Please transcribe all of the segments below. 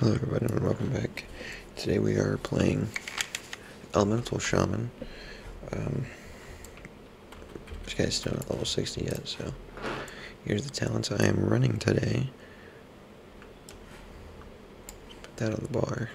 Hello everybody and welcome back. Today we are playing Elemental Shaman. This guy's still not level 60 yet, so here's the talents I am running today. Put that on the bar.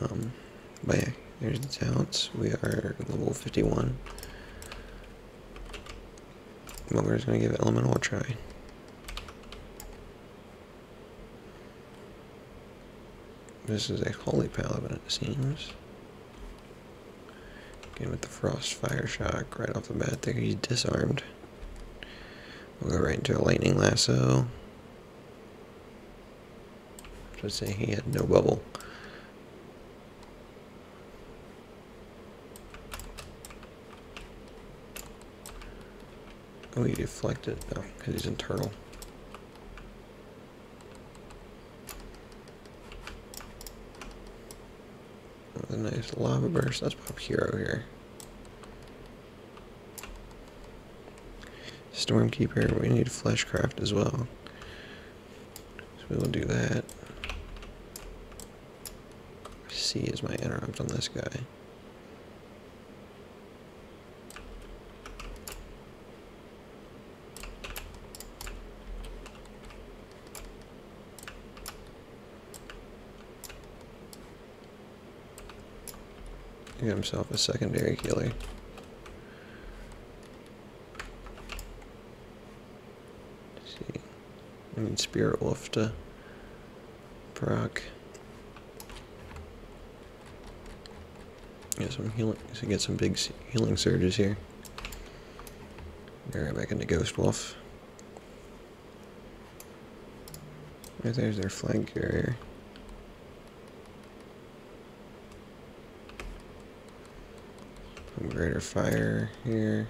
But yeah, here's the talents. We are level 51. But we're just going to give Elemental a try. This is a holy paladin, it seems. Again, with the frost fire shock right off the bat there, he's disarmed. We'll go right into a lightning lasso. Let's say he had no bubble. Oh, he deflected. No, because he's internal. A nice lava burst. Let's pop hero here. Stormkeeper. We need fleshcraft as well, so we will do that. C is my interrupt on this guy. He got himself a secondary killer. Let's see. I need Spirit Wolf to proc. Get some healing. So get some big healing surges here. Go right back into Ghost Wolf. Right there's their flag carrier. Greater fire here.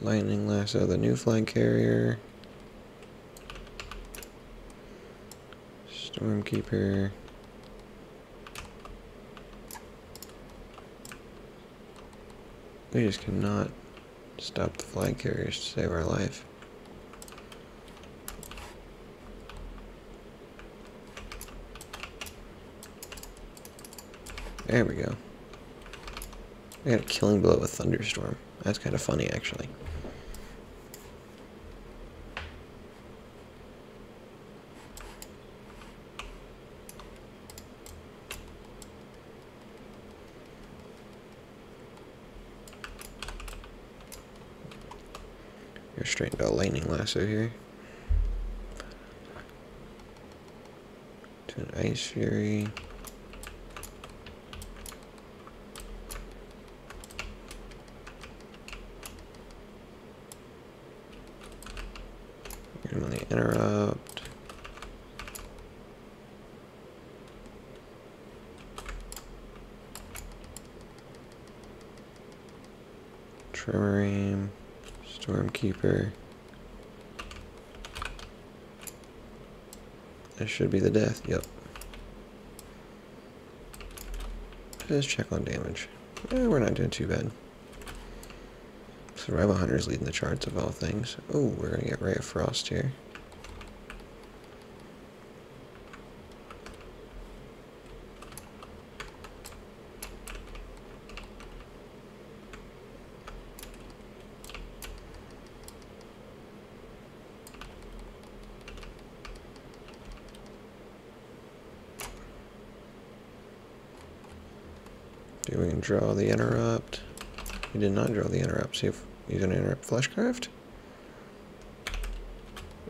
Lightning lasso, the new flag carrier. Stormkeeper. We just cannot stop the flag carriers to save our life. There we go. I got a killing blow with Thunderstorm. That's kind of funny, actually. You're straight into a lightning lasso here. To an ice fury. Interrupt. Tremor aim. Stormkeeper. This should be the death. Yep. Let's check on damage. Eh, we're not doing too bad. Survival Hunter's leading the charts of all things. Oh, we're going to get Ray of Frost here. Okay, we can draw the interrupt. We did not draw the interrupt. See if he's going to interrupt fleshcraft.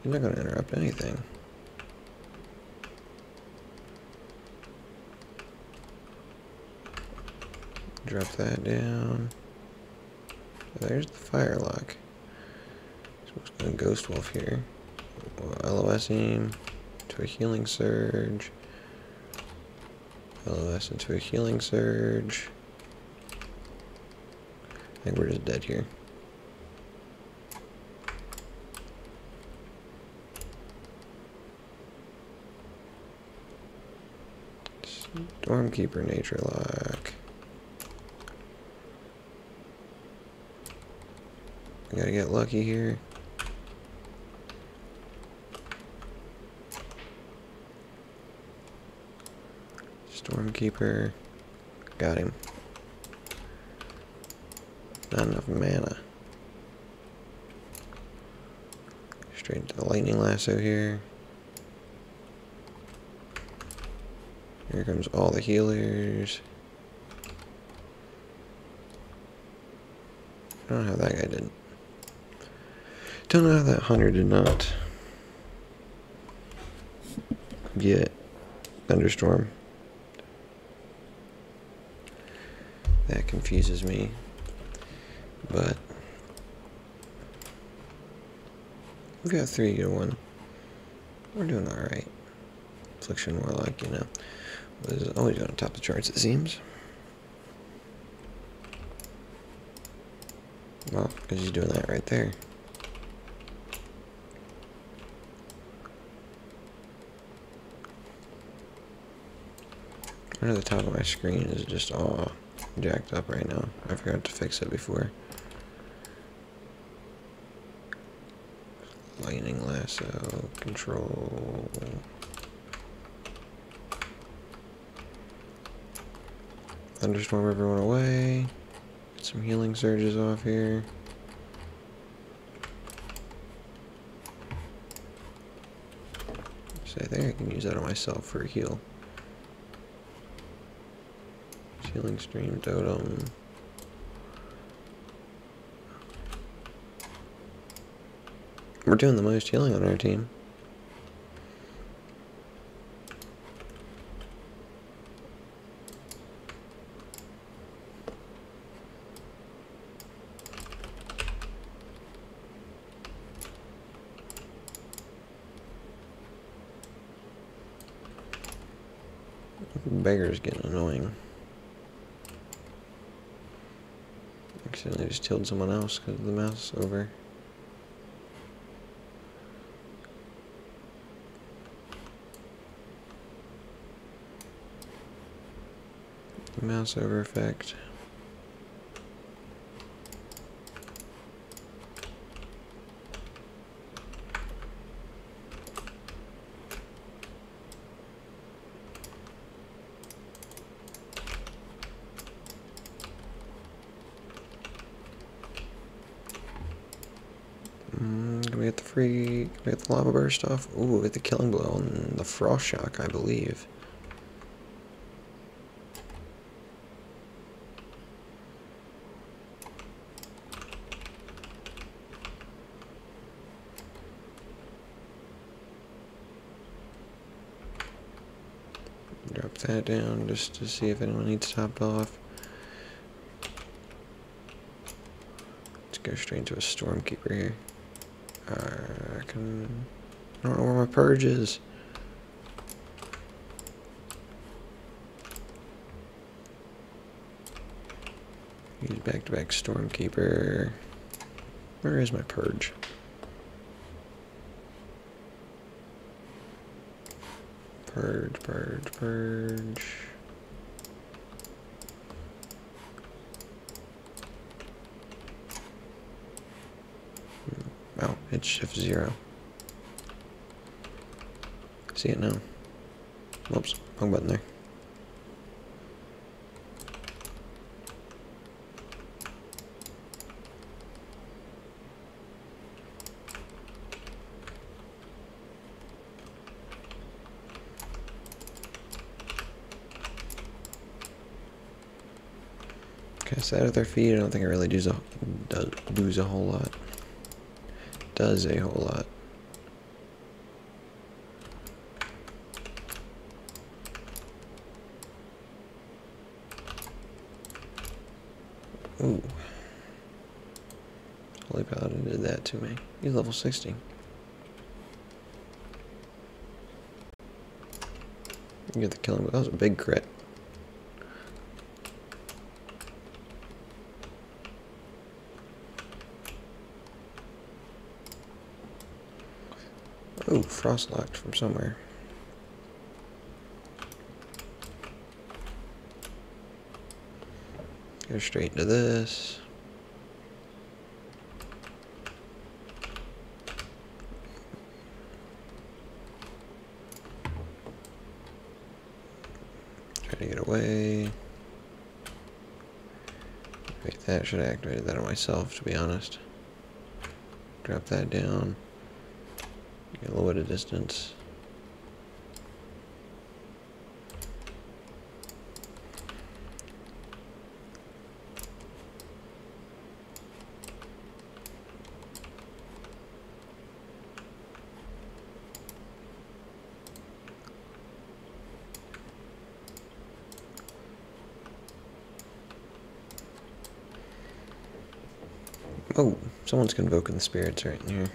He's not going to interrupt anything. Drop that down. There's the fire lock. So let's go Ghost Wolf here. LOS him to a healing surge. LOS into a healing surge. I think we're just dead here. Stormkeeper nature lock. Gotta get lucky here. Stormkeeper. Got him. Not enough mana. Straight into the lightning lasso here. Here comes all the healers. I don't know how that guy did. Don't know how that hunter did not get Thunderstorm. That confuses me. But we've got 3 good ones. We're doing alright. Affliction Warlock, you know, was always on top of the charts, it seems. Well, because he's doing that right there. I know the top of my screen is just all jacked up right now. I forgot to fix it before. Lightning lasso, control. Thunderstorm everyone away. Get some healing surges off here. So I think I can use that on myself for a heal. Healing stream totem. We're doing the most healing on our team. Beggar's getting annoying. Accidentally just killed someone else because the mouse is over. The mouse over effect. Get the lava burst off. Ooh, get the killing blow on the frost shock, I believe. Drop that down just to see if anyone needs topped off. Let's go straight into a Stormkeeper here. I don't know where my purge is. Use back-to-back Stormkeeper. Where is my purge? Purge. Oh, it's shift 0. See it now. Whoops, wrong button there. Cast that at their feet. I don't think it really does a whole lot. Does a whole lot. Ooh. Holy Paladin did that to me. He's level 60. You get the killing blow. That was a big crit. Ooh, frost locked from somewhere. Go straight to this. way. Wait, that should have activated that on myself, to be honest. Drop that down. Get a little bit of distance. Oh, someone's convoking the spirits right in here.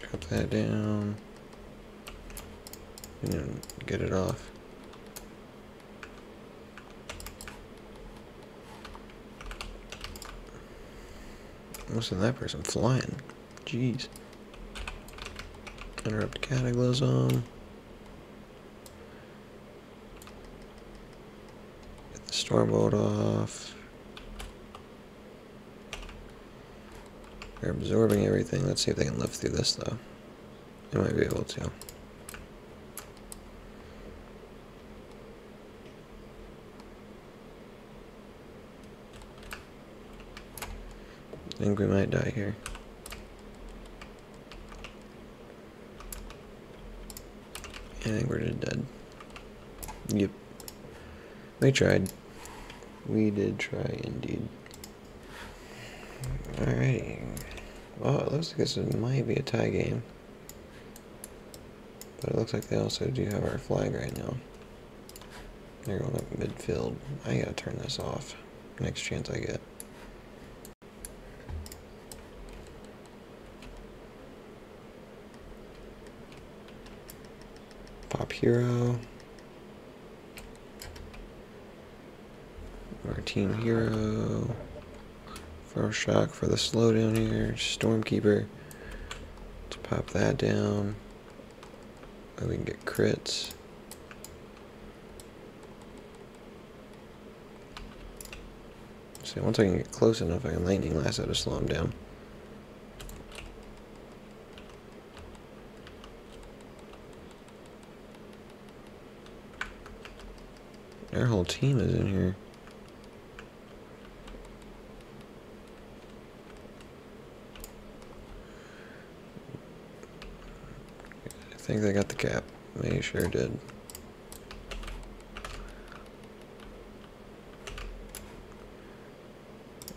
Drop that down. And then get it off. What's in that person? Flying. Jeez. Interrupt Cataclysm. Storm bolt off. They're absorbing everything. Let's see if they can lift through this, though. They might be able to. I think we might die here. I think we're just dead. Yep. They tried. We did try, indeed. Alrighty. Well, it looks like this might be a tie game. But it looks like they also do have our flag right now. They're going up midfield. I gotta turn this off. Next chance I get. Pop hero. Our team hero. Frost shock for the slowdown here. Stormkeeper. Let's pop that down. Oh, we can get crits. See, once I can get close enough, I can lightning lasso to slow him down. Their whole team is in here. I think they got the cap. They sure did.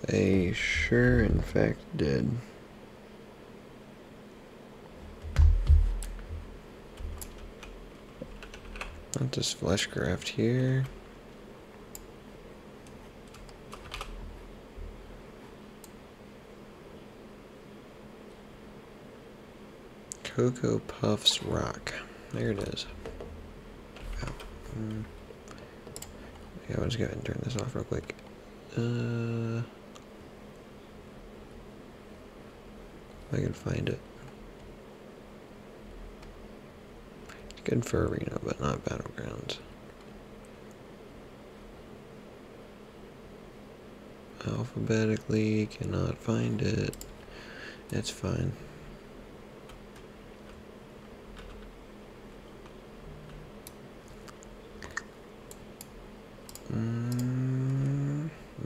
They sure, in fact, did. Not just fleshcraft here. Cocoa Puffs rock. There it is. Ow. Yeah, I'll just go ahead and turn this off real quick. If I can find it. It's good for arena, but not battlegrounds. Alphabetically, cannot find it. It's fine.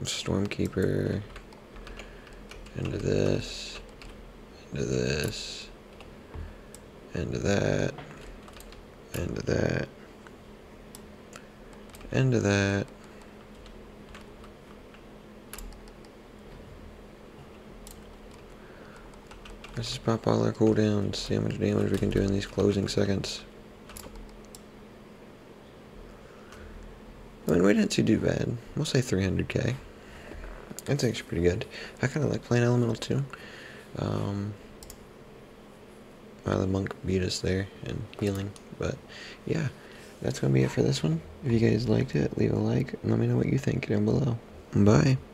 Stormkeeper into this, into that, Let's just pop all our cooldowns, see how much damage we can do in these closing seconds. I mean, we didn't do bad. We'll say 300k. That's actually pretty good. I kind of like playing Elemental too. Well, the monk beat us there in healing, but yeah, that's gonna be it for this one. If you guys liked it, leave a like and let me know what you think down below. Bye.